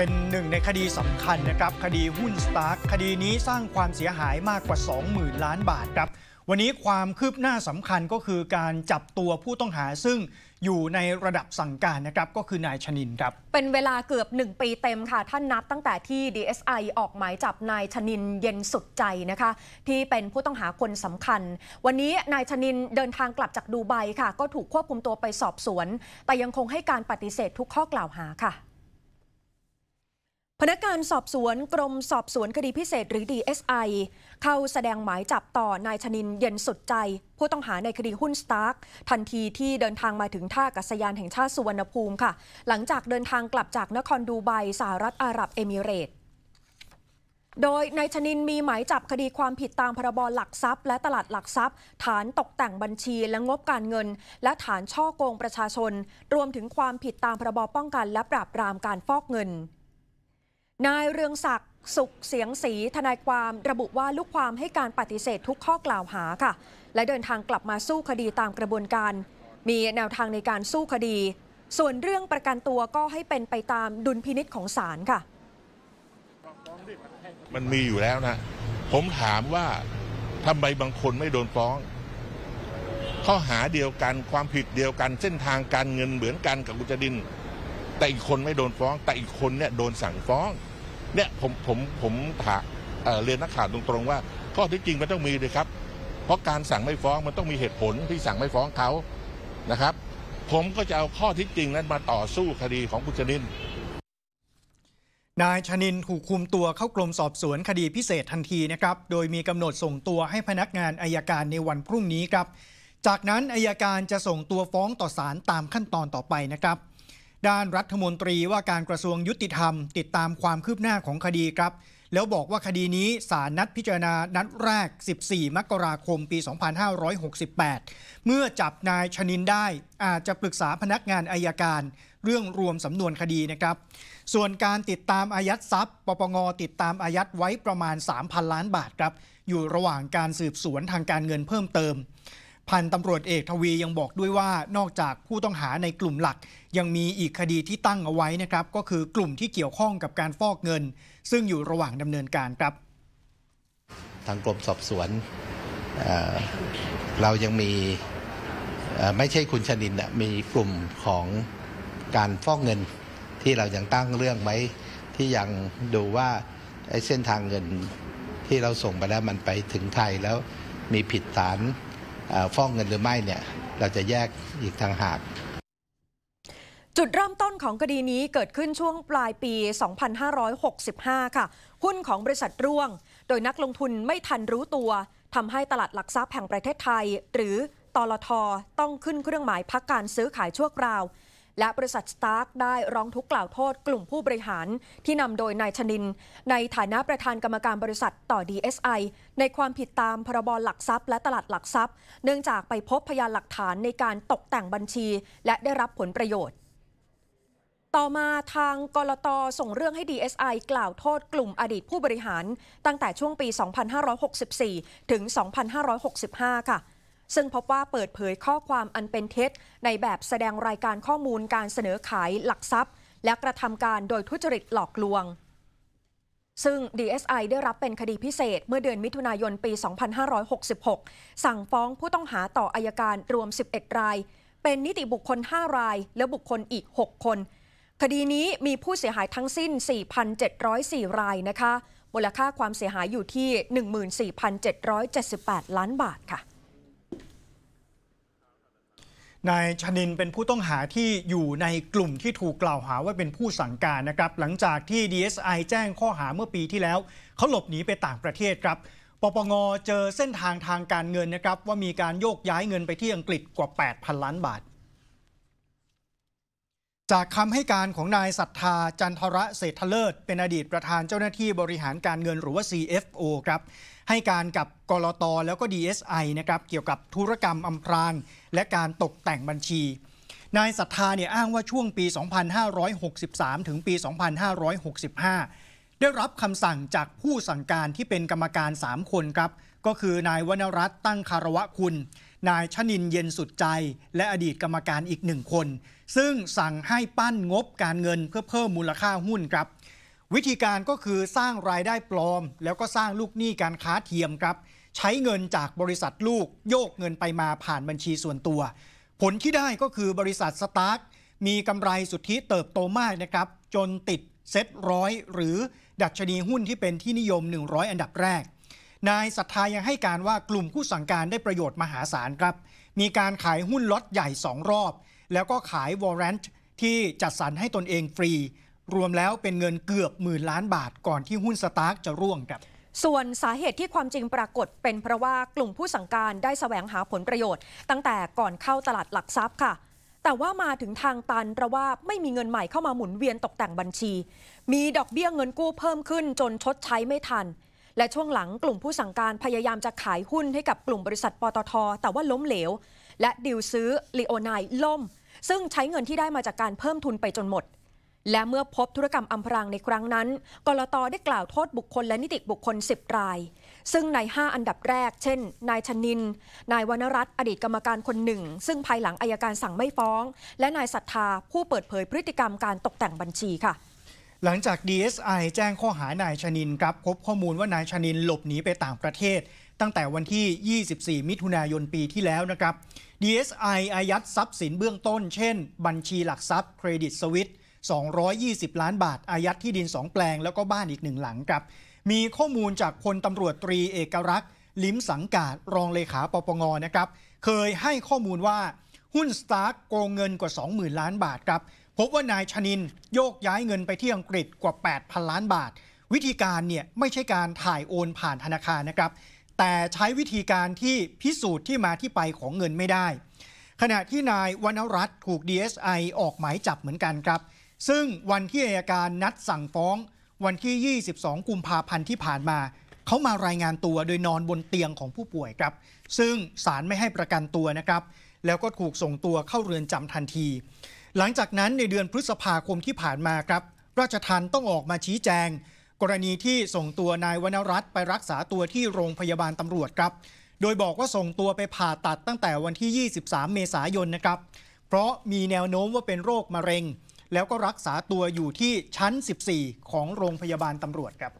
เป็นหนึ่งในคดีสำคัญนะครับคดีหุ้น Star คดีนี้สร้างความเสียหายมากกว่า 20,000 ล้านบาทครับวันนี้ความคืบหน้าสำคัญก็คือการจับตัวผู้ต้องหาซึ่งอยู่ในระดับสั่งการนะครับก็คือนายชนินครับเป็นเวลาเกือบ1ปีเต็มค่ะท่านนับตั้งแต่ที่ DSI ออกหมายจับนายชนินเย็นสุดใจนะคะที่เป็นผู้ต้องหาคนสำคัญวันนี้นายชนินเดินทางกลับจากดูไบค่ะก็ถูกควบคุมตัวไปสอบสวนแต่ยังคงให้การปฏิเสธทุกข้อกล่าวหาค่ะพนักงานสอบสวนกรมสอบสวนคดีพิเศษหรือ DSI เข้าแสดงหมายจับต่อนายชนินเย็นสุดใจผู้ต้องหาในคดีหุ้น Star ทันทีที่เดินทางมาถึงท่าอากาศยานแห่งชาติสุวรรณภูมิค่ะหลังจากเดินทางกลับจากนครดูไบสหรัฐอาหรับเอมิเรตส์โดยนายชนินมีหมายจับคดีความผิดตามพรบหลักทรัพย์และตลาดหลักทรัพย์ฐานตกแต่งบัญชีและงบการเงินและฐานฉ้อโกงประชาชนรวมถึงความผิดตามพรบป้องกันและปราบปรามการฟอกเงินนายเรืองศักดิ์สุขเสียงศรีทนายความระบุว่าลูกความให้การปฏิเสธทุกข้อกล่าวหาค่ะและเดินทางกลับมาสู้คดีตามกระบวนการมีแนวทางในการสู้คดีส่วนเรื่องประกันตัวก็ให้เป็นไปตามดุลพินิจของศาลค่ะมันมีอยู่แล้วนะผมถามว่าทำไมบางคนไม่โดนฟ้องข้อหาเดียวกันความผิดเดียวกันเส้นทางการเงินเหมือนกันกับกุจดินแต่อีกคนไม่โดนฟ้องแต่อีกคนเนี่ยโดนสั่งฟ้องเนี่ยผมเรียนนักข่าวตรงๆว่าข้อที่จริงมันต้องมีเลยครับเพราะการสั่งไม่ฟ้องมันต้องมีเหตุผลที่สั่งไม่ฟ้องเขานะครับผมก็จะเอาข้อที่จริงนั้นมาต่อสู้คดีของคุณชนินนายชนินถูกคุมตัวเข้ากรมสอบสวนคดีพิเศษทันทีนะครับโดยมีกำหนดส่งตัวให้พนักงานอัยการในวันพรุ่งนี้ครับจากนั้นอัยการจะส่งตัวฟ้องต่อศาลตามขั้นตอนต่อไปนะครับด้านรัฐมนตรีว่าการกระทรวงยุติธรรมติดตามความคืบหน้าของคดีครับแล้วบอกว่าคดีนี้ศาลนัดพิจารณานัดแรก14 มกราคมปี 2568 เมื่อจับนายชนินได้อาจจะปรึกษาพนักงานอัยการเรื่องรวมสำนวนคดีนะครับส่วนการติดตามอายัดทรัพย์ปปงติดตามอายัดไว้ประมาณ 3,000 ล้านบาทครับอยู่ระหว่างการสืบสวนทางการเงินเพิ่มเติมพันตำรวจเอกทวียังบอกด้วยว่านอกจากผู้ต้องหาในกลุ่มหลักยังมีอีกคดีที่ตั้งเอาไว้นะครับก็คือกลุ่มที่เกี่ยวข้องกับการฟอกเงินซึ่งอยู่ระหว่างดำเนินการครับทางกรมสอบสวนเรายังมีไม่ใช่คุณชนินมีกลุ่มของการฟอกเงินที่เรายังตั้งเรื่องไว้ที่ยังดูว่าเส้นทางเงินที่เราส่งไปแล้วมันไปถึงไทยแล้วมีผิดฐานฟ้องเงินหรือไม่เนี่ยเราจะแยกอีกทางหากจุดเริ่มต้นของคดีนี้เกิดขึ้นช่วงปลายปี2565ค่ะหุ้นของบริษัทร่วงโดยนักลงทุนไม่ทันรู้ตัวทำให้ตลาดหลักทรัพย์แห่งประเทศไทยหรือตลท.ต้องขึ้นเครื่องหมายพักการซื้อขายชั่วคราวและบริษัท Star ได้ร้องทุกข์กล่าวโทษกลุ่มผู้บริหารที่นำโดยนายชนินในฐานะประธานกรรมการบริษัทต่อ DSI ในความผิดตามพรบหลักทรัพย์และตลาดหลักทรัพย์เนื่องจากไปพบพยานหลักฐานในการตกแต่งบัญชีและได้รับผลประโยชน์ต่อมาทางกลต.ส่งเรื่องให้ DSI กล่าวโทษกลุ่มอดีตผู้บริหารตั้งแต่ช่วงปี2564ถึง2565ค่ะซึ่งพบว่าเปิดเผยข้อความอันเป็นเท็จในแบบแสดงรายการข้อมูลการเสนอขายหลักทรัพย์และกระทำการโดยทุจริตหลอกลวงซึ่ง DSI ได้รับเป็นคดีพิเศษเมื่อเดือนมิถุนายนปี 2566 สั่งฟ้องผู้ต้องหาต่ออัยการรวม 11 รายเป็นนิติบุคคล 5 รายและบุคคลอีก 6 คนคดีนี้มีผู้เสียหายทั้งสิ้น 4,704 รายนะคะมูลค่าความเสียหายอยู่ที่ 14,778 ล้านบาทค่ะนายชนินเป็นผู้ต้องหาที่อยู่ในกลุ่มที่ถูกกล่าวหาว่าเป็นผู้สั่งการนะครับหลังจากที่ DSI แจ้งข้อหาเมื่อปีที่แล้วเขาหลบหนีไปต่างประเทศครับปปงเจอเส้นทางทางการเงินนะครับว่ามีการโยกย้ายเงินไปที่อังกฤษกว่า 8,000 ล้านบาทจากคำให้การของนายศรัทธาจันทระเศรษฐเลิศเป็นอดีตประธานเจ้าหน้าที่บริหารการเงินหรือว่า CFO ครับให้การกับกลต.แล้วก็ DSI นะครับเกี่ยวกับธุรกรรมอำพรางและการตกแต่งบัญชีนายศรัทธาเนี่ยอ้างว่าช่วงปี2563ถึงปี2565ได้รับคำสั่งจากผู้สั่งการที่เป็นกรรมการ3 คนครับก็คือนายวณรัตน์ตั้งคารวะคุณ นายชนินเย็นสุดใจและอดีตกรรมการอีกหนึ่งคนซึ่งสั่งให้ปั้นงบการเงินเพื่อเพิ่มมูลค่าหุ้นครับวิธีการก็คือสร้างรายได้ปลอมแล้วก็สร้างลูกหนี้การค้าเทียมครับใช้เงินจากบริษัทลูกโยกเงินไปมาผ่านบัญชีส่วนตัวผลที่ได้ก็คือบริษัทสตาร์มีกำไรสุทธิเติบโตมากนะครับจนติดเซ็ตร้อยหรือดัชนีหุ้นที่เป็นที่นิยม100อันดับแรกนายศรัทธายังให้การว่ากลุ่มผู้สั่งการได้ประโยชน์มหาศาลครับมีการขายหุ้นล็อตใหญ่2รอบแล้วก็ขายวอร์เรนท์ที่จัดสรรให้ตนเองฟรีรวมแล้วเป็นเงินเกือบ10,000 ล้านบาทก่อนที่หุ้นสตาร์จะร่วงครับส่วนสาเหตุที่ความจริงปรากฏเป็นเพราะว่ากลุ่มผู้สั่งการได้แสวงหาผลประโยชน์ตั้งแต่ก่อนเข้าตลาดหลักทรัพย์ค่ะแต่ว่ามาถึงทางตันเพราะว่าไม่มีเงินใหม่เข้ามาหมุนเวียนตกแต่งบัญชีมีดอกเบี้ยเงินกู้เพิ่มขึ้นจนชดใช้ไม่ทันและช่วงหลังกลุ่มผู้สั่งการพยายามจะขายหุ้นให้กับกลุ่มบริษัทปตท.แต่ว่าล้มเหลวและดิวซื้อลีโอนายล่มซึ่งใช้เงินที่ได้มาจากการเพิ่มทุนไปจนหมดและเมื่อพบธุรกรรมอำพรางในครั้งนั้นกลต.ได้กล่าวโทษบุคคลและนิติบุคคล10รายซึ่งใน5อันดับแรกเช่นนายชนินนายวรรณรัตน์อดีตกรรมการคนหนึ่งซึ่งภายหลังอัยการสั่งไม่ฟ้องและนายศรัทธาผู้เปิดเผยพฤติกรรมการตกแต่งบัญชีค่ะหลังจาก DSI แจ้งข้อหานายชนินครับพบข้อมูลว่านายชนินหลบหนีไปต่างประเทศตั้งแต่วันที่24มิถุนายนปีที่แล้วนะครับ DSI อายัดทรัพย์สินเบื้องต้นเช่นบัญชีหลักทรัพย์เครดิตสวิส220 ล้านบาทอายัดที่ดิน2แปลงแล้วก็บ้านอีก1หลังครับมีข้อมูลจากพลตำรวจตรีเอกลักษณ์ลิ้มสังกาศรองเลขาปปงนะครับเคยให้ข้อมูลว่าหุ้นสตาร์โกงเงินกว่า 20,000 ล้านบาทครับพบว่านายชนินโยกย้ายเงินไปที่อังกฤษกว่า 8,000 ล้านบาทวิธีการเนี่ยไม่ใช่การถ่ายโอนผ่านธนาคารนะครับแต่ใช้วิธีการที่พิสูจน์ที่มาที่ไปของเงินไม่ได้ขณะที่นายวรรณรัตน์ถูก DSI ออกหมายจับเหมือนกันครับซึ่งวันที่อัยการนัดสั่งฟ้องวันที่22กุมภาพันธ์ที่ผ่านมาเขามารายงานตัวโดยนอนบนเตียงของผู้ป่วยครับซึ่งศาลไม่ให้ประกันตัวนะครับแล้วก็ถูกส่งตัวเข้าเรือนจำทันทีหลังจากนั้นในเดือนพฤษภาคมที่ผ่านมาครับราชทัณฑ์ต้องออกมาชี้แจงกรณีที่ส่งตัวนายวรรณรัตน์ไปรักษาตัวที่โรงพยาบาลตำรวจครับโดยบอกว่าส่งตัวไปผ่าตัดตั้งแต่วันที่23เมษายนนะครับเพราะมีแนวโน้มว่าเป็นโรคมะเร็งแล้วก็รักษาตัวอยู่ที่ชั้น 14ของโรงพยาบาลตำรวจครับ